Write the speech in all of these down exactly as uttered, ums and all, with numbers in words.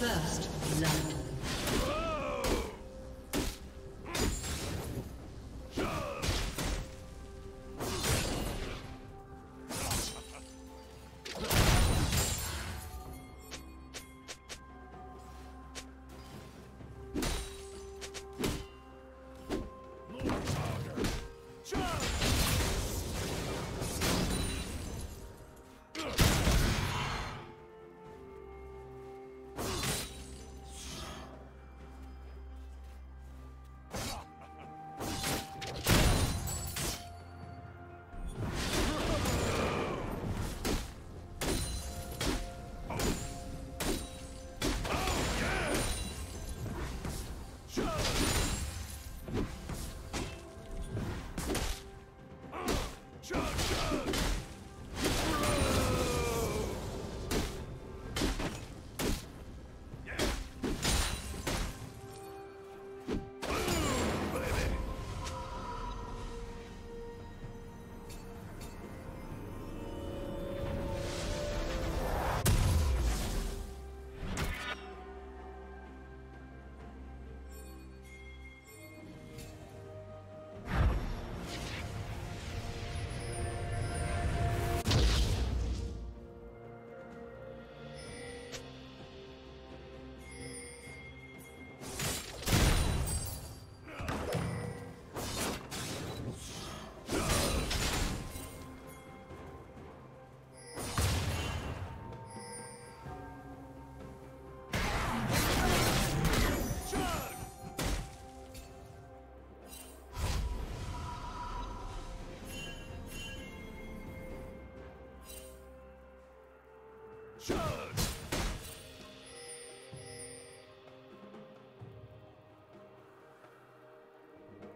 First blood.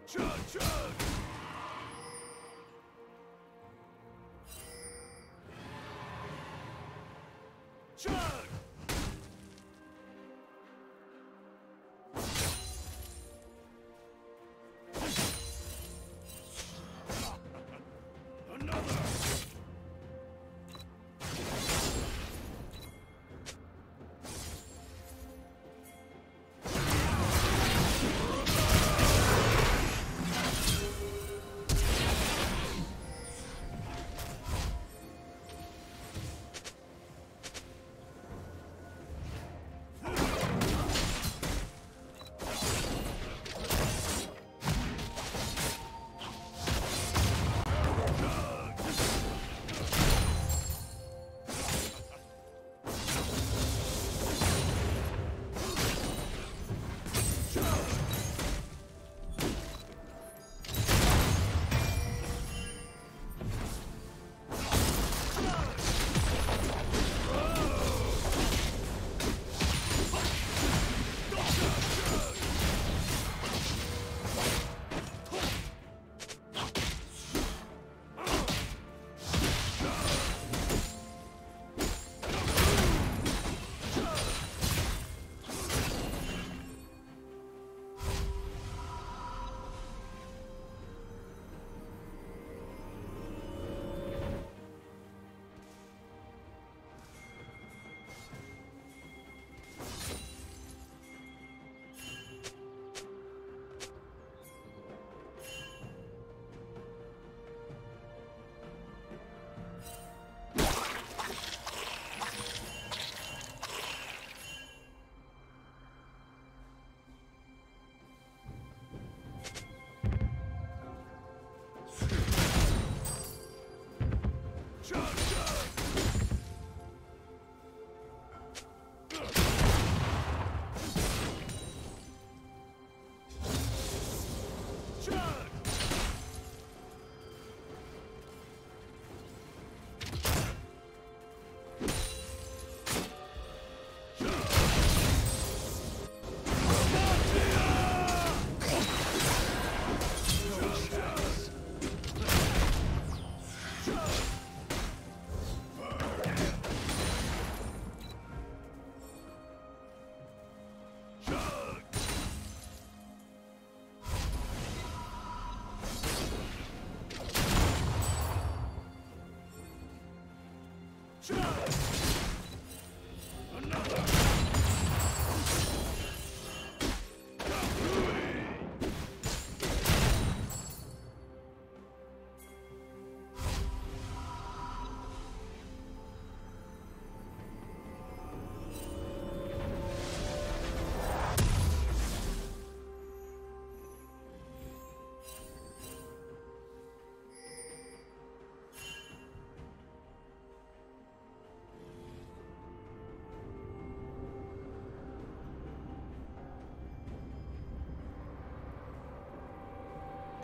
Chug, chug! Chug!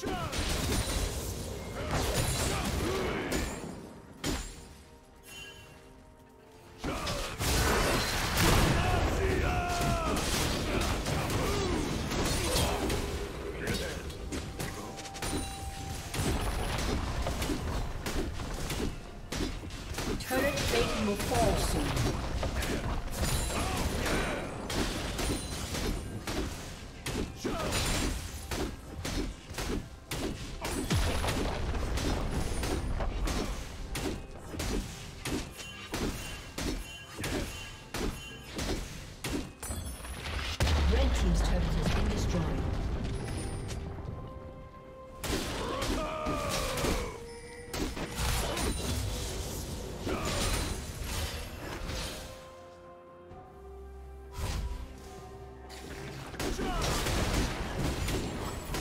Blue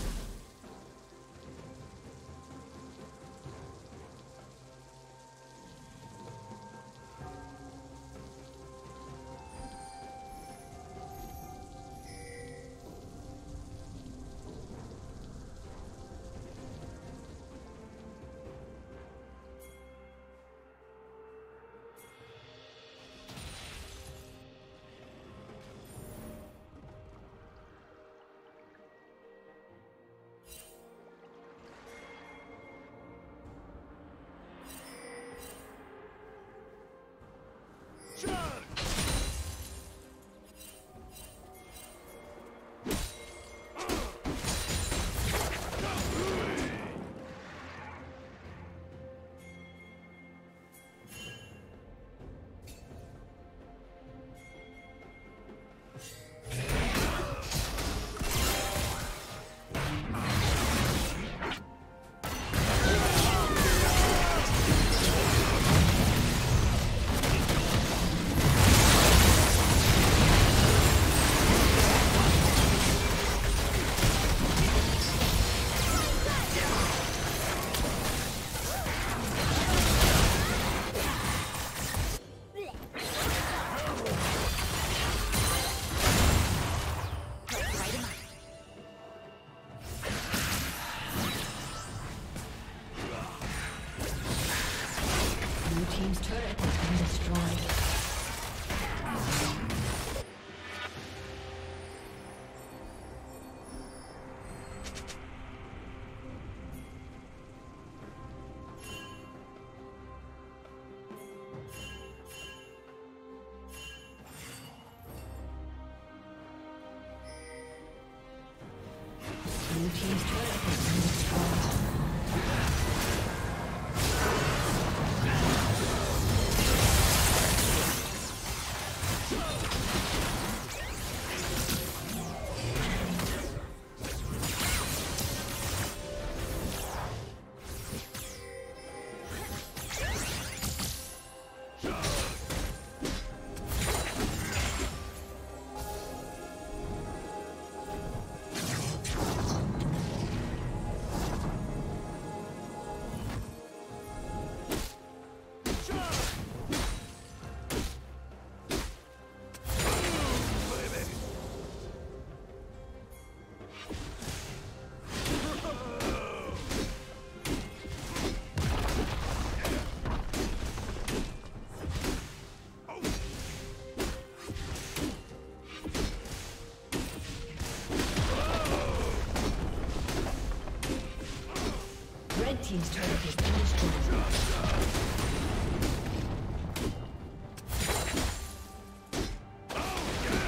Team's turret has been destroyed. Team's turret has been destroyed. Oh, yeah.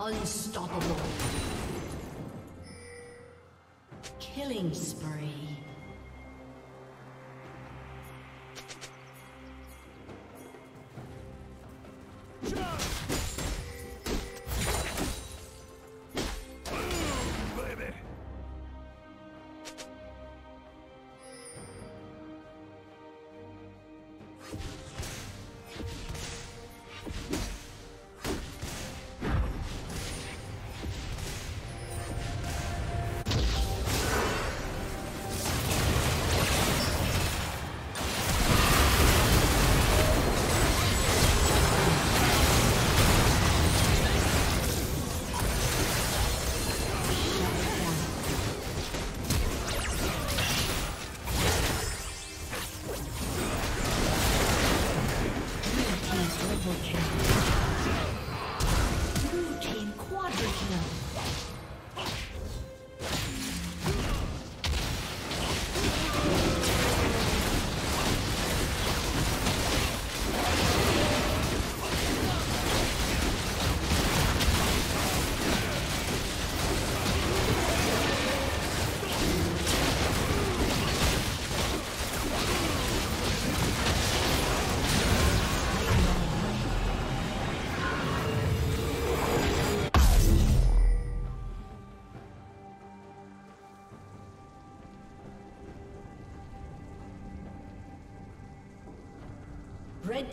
Unstoppable. Killing spree. Red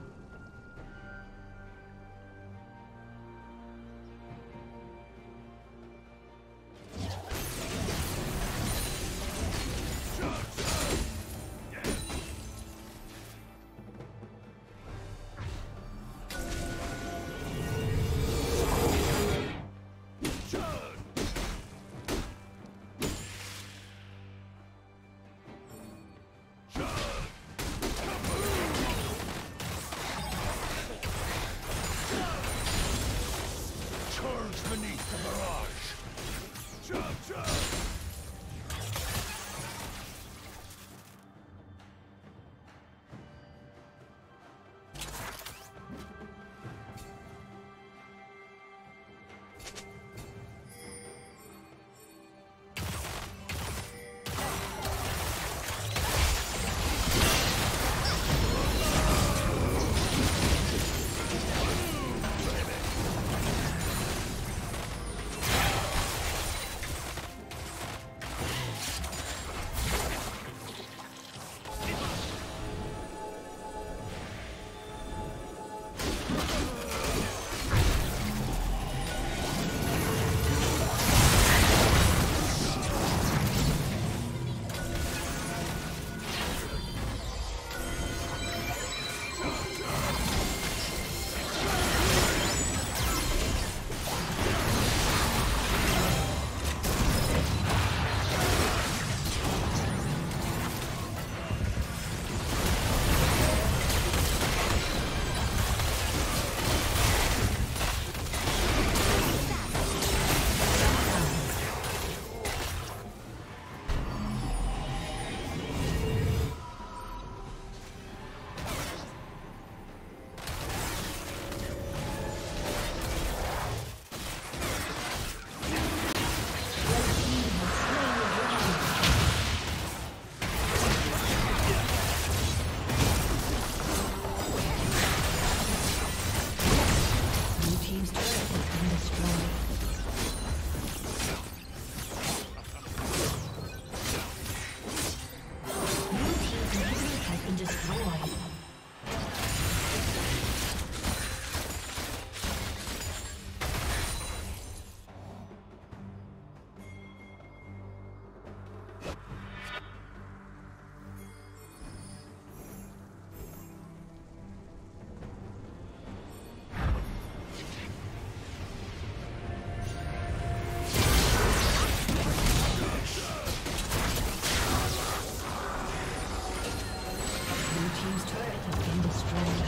Team's turret has been destroyed.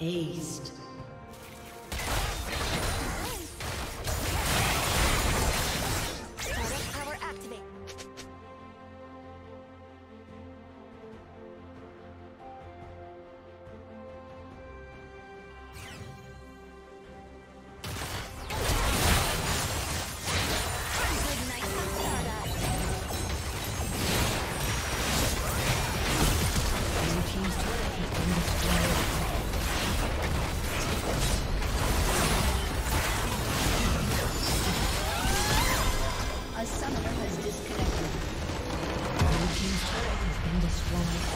Aced. Direct power activate. Summoner has disconnected. Our team's turret has been destroyed.